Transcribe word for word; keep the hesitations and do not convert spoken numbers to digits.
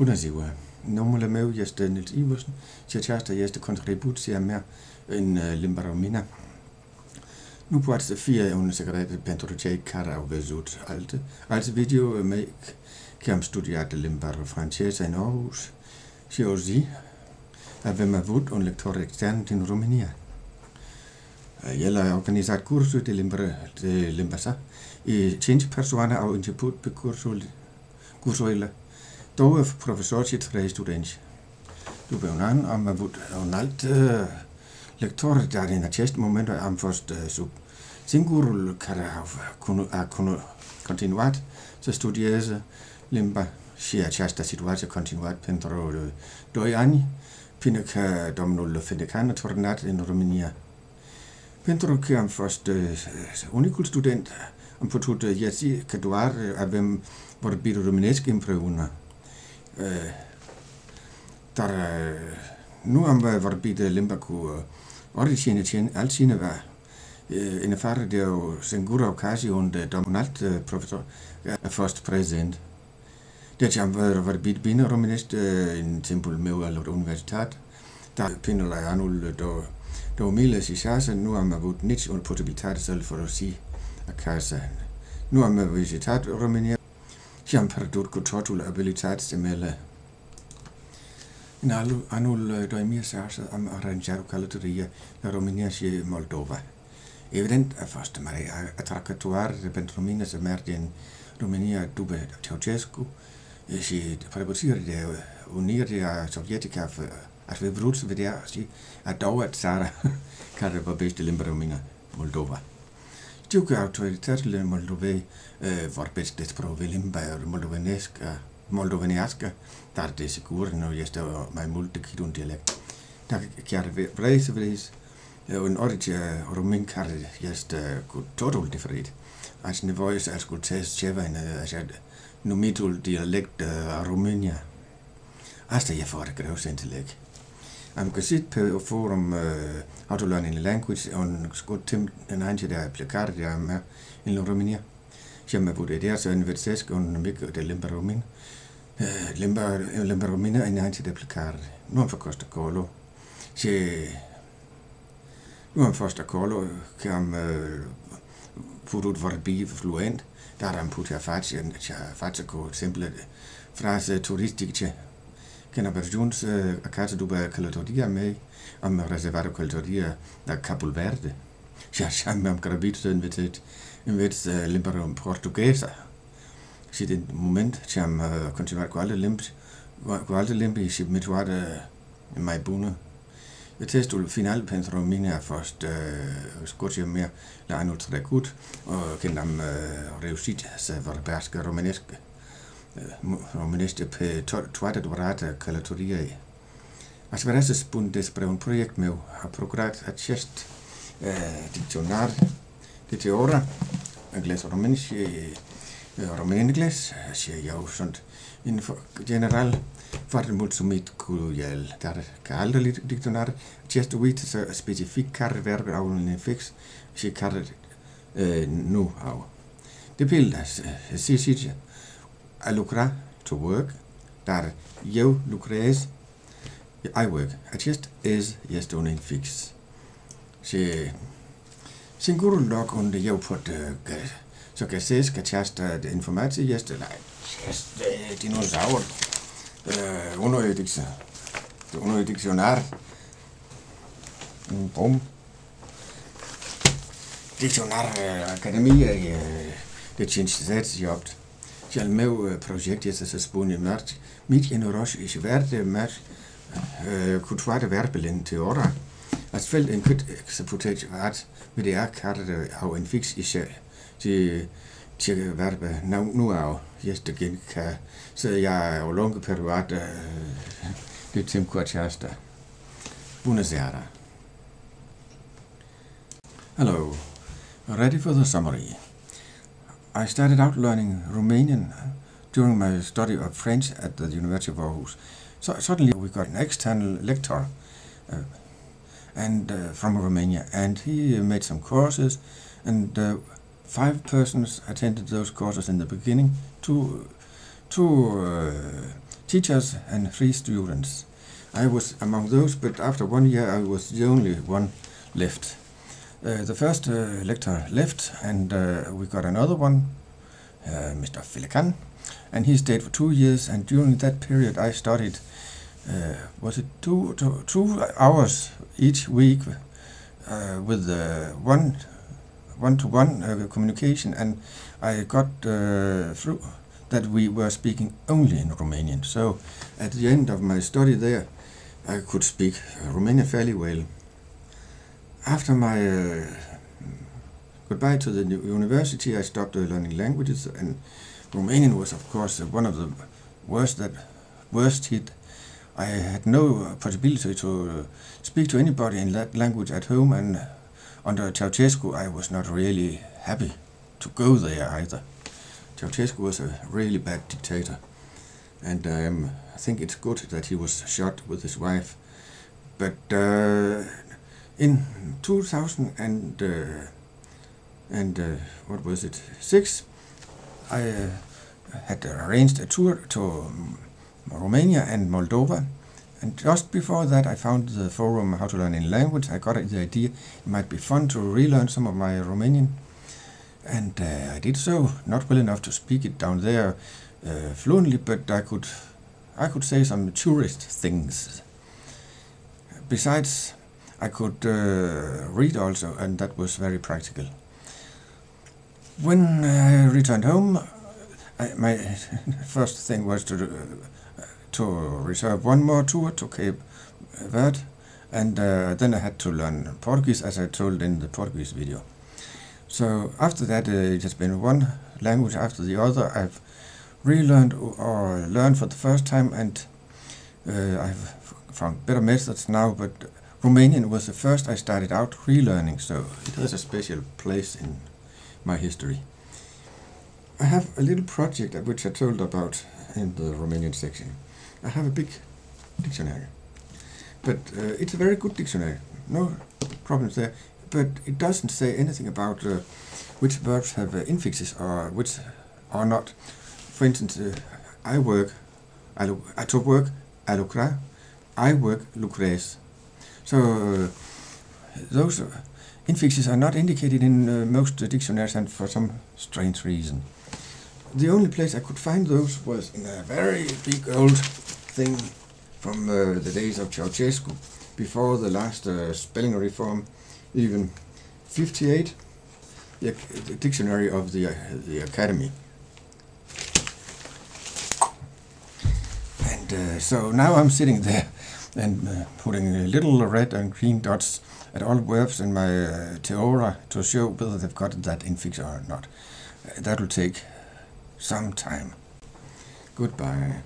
Bună ziua! Numele meu este Niels Iversen și aceasta este contribuția mea în limba română. Nu poate fi un secret pentru cei care au văzut alte, alte videouri mei că am studiat limba franceză în Aarhus și o zi avem avut un lector extern din România. El a organizat cursuri de limba, de limba sa. cinci persoane au început pe cursurile. Două profesori și trei studenți. După un an am avut un alt uh, lector, dar în acest moment am fost uh, sub singurul care a continuat să studieze limba și această situație a continuat pentru uh, doi ani, până că domnul Filipan a tornat în România. Pentru că am fost uh, unicul student, am putut ieși uh, că doar avem vorbit românesc împreună. Uh, dar uh, nu am vorbit limba cu uh, oricine altcineva. Uh, în afară de o singură ocazie unde un alt uh, profesor a fost prezent. Deci am vorbit bine românesc uh, în timpul meu al universitat, dar până la anul două mii șase nu am avut nici o posibilitate să-l folosi acasă. Nu am vizitat România. Și am pierdut cu totul abilitățile mele. În anul două mii șase am aranjat o călătorie la România și Moldova. Evident a fost mai atracătoare pentru mine să merg în România după Ceausescu și prepățirea de Unirea Sovietică ar fi vrut să vedea și a doua țară care vorbește limba română, Moldova. Știu că autoritățile Moldovei vorbesc despre limba moldovenească, dar desigur nu este mai mult decât un dialect. Dacă chiar vrei să vezi un orice român care este cu totul diferit, ați nevoie să ascultezi ceva în așa numitul dialect a România. Asta e foarte greu să înțeleg. Am găsit pe forum How to Learn a Language un scurt timp înainte de aplicarea mea în România și am avut ideea să învățesc un mic de limba română, limba română înainte de aplicare. Nu am fost acolo și nu am fost acolo că am putut vorbi fluent, dar am putut face cu simple fraze turistice. Când am ajuns acasă după călătoria mea, am rezervat o călătorie la Cape Verde și așa mi-am grăbit să învăț limba portugheză. Și din moment ce am continuat cu alte limbi, cu alte limbi și metoade mai bună, testul final pentru mine a fost Scoția mea la anul trecut, când am reușit să vorbească românesc. Românește pe toată durata călătoriei. Aș vrea să spun despre un proiect meu. Am procurat acest dicționar de teoră, engleză-român și român-englez, și eu sunt, în general, foarte mulțumit cu el. Dar ca alte dicționare, acest uită să specific care verbe au un infix și care nu au. De pildă, se zice a lucra, to work, dar eu lucrez, I work. Acest is este un infix. Și singurul loc unde eu pot uh, să găsesc această informație este la acest uh, dinozaur, uh, unui, dicționar, unui dicționar, un bom, dicționar uh, Academiei uh, de cincizeci și opt. Și al meu proiect este să spun în marți, mici în roșu și verde marți cu toate verbele în teoră, astfel încât să puteți vedea care au un fix și ce verbe nu au. Este gen ca să ia o lungă perioadă de timp cu aceasta. Bună seara! Hello! Ready for the summary. I started out learning Romanian during my study of French at the University of Aarhus. So suddenly we got an external lecturer uh, and uh, from Romania, and he made some courses, and uh, five persons attended those courses in the beginning, two, two uh, teachers and three students. I was among those, but after one year I was the only one left. Uh, the first uh, lecturer left, and uh, we got another one, uh, Mister Filipan, and he stayed for two years, and during that period I studied, uh, was it two, two, two hours each week uh, with uh, one one-to-one uh, communication, and I got uh, through that we were speaking only in Romanian. So at the end of my study there, I could speak Romanian fairly well. After my uh, goodbye to the university, I stopped uh, learning languages, and Romanian was, of course, uh, one of the worst that worst hit. I had no possibility to uh, speak to anybody in that language at home, and under Ceausescu, I was not really happy to go there either. Ceausescu was a really bad dictator, and um, I think it's good that he was shot with his wife. But uh, in two thousand and uh, and uh, what was it six, I uh, had arranged a tour to Romania and Moldova. And just before that, I found the forum How to Learn in Language. I got the idea it might be fun to relearn some of my Romanian. And uh, I did so, not well enough to speak it down there uh, fluently, but I could, I could say some tourist things. Besides, I could uh, read also, and that was very practical. When I returned home, I, my first thing was to... Uh, to reserve one more tour to Cape Verde, and uh, then I had to learn Portuguese, as I told in the Portuguese video. So after that, uh, it has been one language after the other. I've relearned or learned for the first time, and uh, I've found better methods now, but Romanian was the first I started out relearning, so it has a special place in my history. I have a little project at which I told about in the Romanian section. I have a big dictionary, but uh, it's a very good dictionary, no problems there, but it doesn't say anything about uh, which verbs have uh, infixes or which are not. For instance, uh, I work, I, I to work, I lucra, I work, lucrez. So uh, those uh, infixes are not indicated in uh, most uh, dictionaries, and for some strange reason. The only place I could find those was in a very big old thing from uh, the days of Ceausescu, before the last uh, spelling reform, even fifty-eight, the, the dictionary of the, uh, the academy. And uh, so now I'm sitting there and uh, putting little red and green dots at all verbs in my uh, teora to show whether they've got that infix or not. Uh, that'll take sometime. Goodbye.